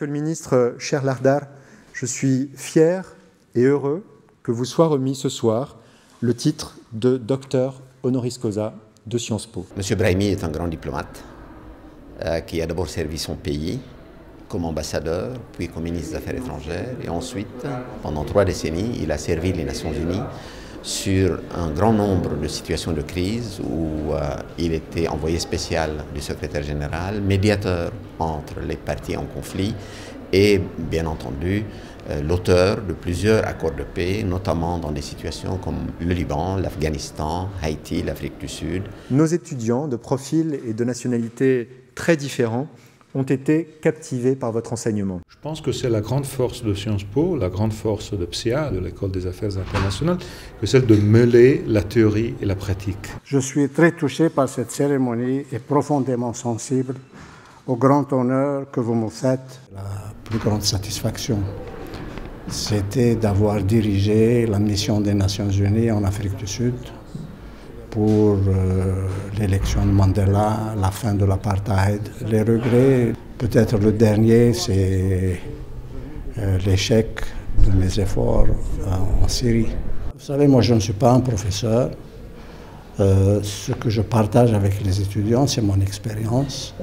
Monsieur le Ministre, cher Lakhdar, je suis fier et heureux que vous soit remis ce soir le titre de docteur honoris causa de Sciences Po. Monsieur Brahimi est un grand diplomate qui a d'abord servi son pays comme ambassadeur, puis comme ministre des Affaires étrangères, et ensuite, pendant 3 décennies, il a servi les Nations Unies sur un grand nombre de situations de crise où il était envoyé spécial du secrétaire général, médiateur entre les parties en conflit et, bien entendu, l'auteur de plusieurs accords de paix, notamment dans des situations comme le Liban, l'Afghanistan, Haïti, l'Afrique du Sud. Nos étudiants de profils et de nationalités très différents ont été captivés par votre enseignement. Je pense que c'est la grande force de Sciences Po, la grande force de PSIA, de l'École des Affaires Internationales, que celle de mêler la théorie et la pratique. Je suis très touché par cette cérémonie et profondément sensible au grand honneur que vous me faites. La plus grande satisfaction, c'était d'avoir dirigé la mission des Nations Unies en Afrique du Sud pour l'élection de Mandela, la fin de l'apartheid. Les regrets, peut-être le dernier, c'est l'échec de mes efforts en Syrie. Vous savez, moi je ne suis pas un professeur. Ce que je partage avec les étudiants, c'est mon expérience.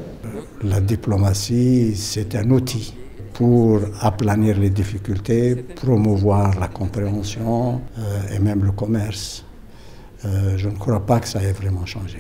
La diplomatie, c'est un outil pour aplanir les difficultés, promouvoir la compréhension et même le commerce. Je ne crois pas que ça ait vraiment changé.